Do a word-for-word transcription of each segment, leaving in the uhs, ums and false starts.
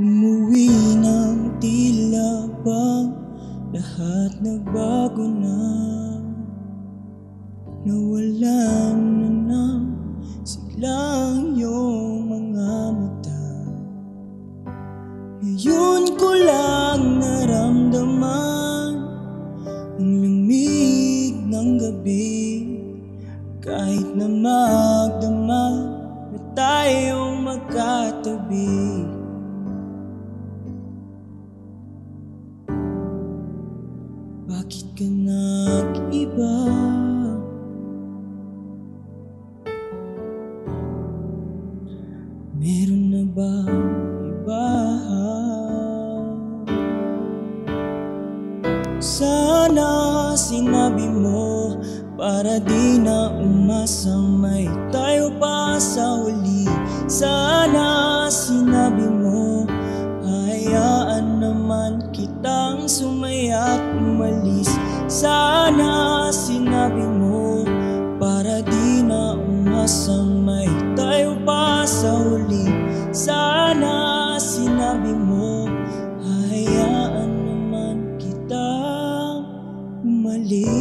Umuwi ng tila bang lahat nagbago na. Nawalan na ng siglang iyong mga mata. Ngayon ko lang naramdaman ang lamig ng gabi. Kahit na magdama na tayong magkatabi, bakit ka nag-iba? Meron na ba iba? Sana sinabi mo para di na umasamay tayo pa sa huli. Sana sinabi mo hayaan naman kitang sumaya't umalis. Sana sinabi mo para di na umasamay tayo pa sa huli. Sana sinabi mo hayaan naman kitang umalis.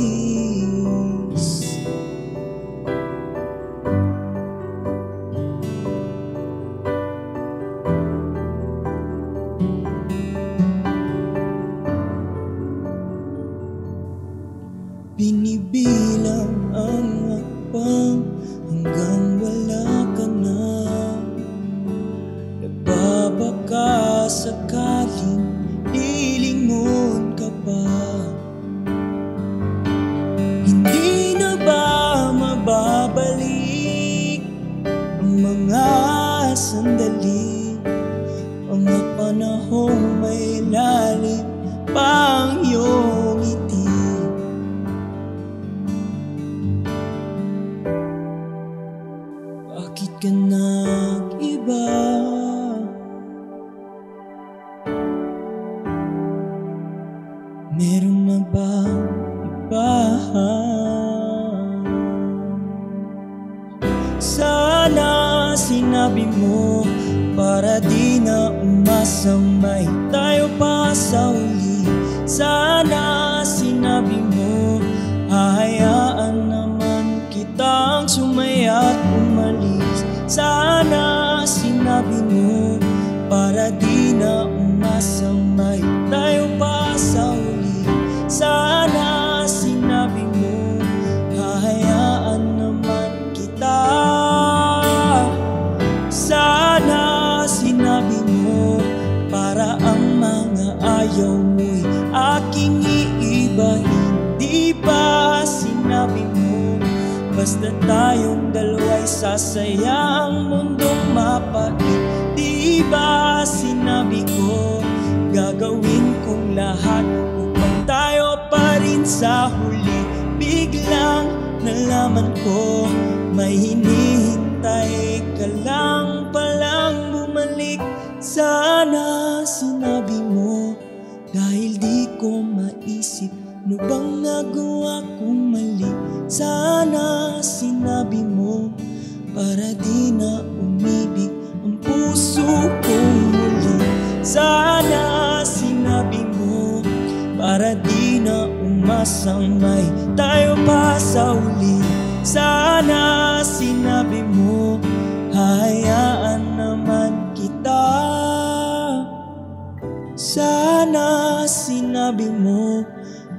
Binibilang ang hakbang hanggang wala ka na. Nababaka sakaling lilingon ka pa. Hindi na ba mababalik ang mga sandali? Ang mga panahong may lalim pang iyong ngiti. Bakit ka nag-iba? Meron na ba iba? Sana sinabi mo para di na umasamay tayo pa sa huli. Sana sinabi mo hahayaan naman kitang sumaya't umalis. Sana sinabi mo para di na umasamay tayo pa sa huli. Sana sinabi mo hahayaan naman kita. Sana sinabi mo para ang mga ayaw mo'y aking iiba. Hindi pa sinabi mo basta tayong dalawa'y sasaya ang mundong mapait. Di ba sinabi ko gagawin kong lahat upang tayo pa rin sa huli? Biglang nalaman ko may hinihintay ka lang palang bumalik. Sana sinabi mo dahil di ko maisip ano bang nagawa kong mali. Sana sinabi mo para di na umibig ang puso kong muli. Sana sinabi mo para di na umasamay tayo pa sa huli. Sana sinabi mo hayaan naman kita. Sana sinabi mo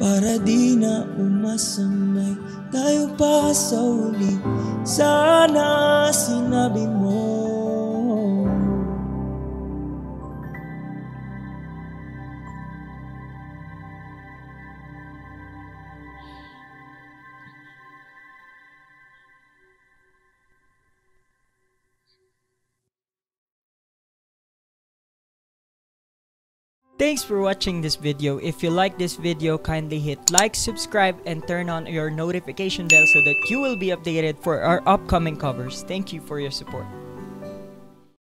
para di na umasamay tayo pa sa huli. Sana sinabi mo . Thanks for watching this video. If you like this video, kindly hit like, subscribe, and turn on your notification bell so that you will be updated for our upcoming covers. Thank you for your support.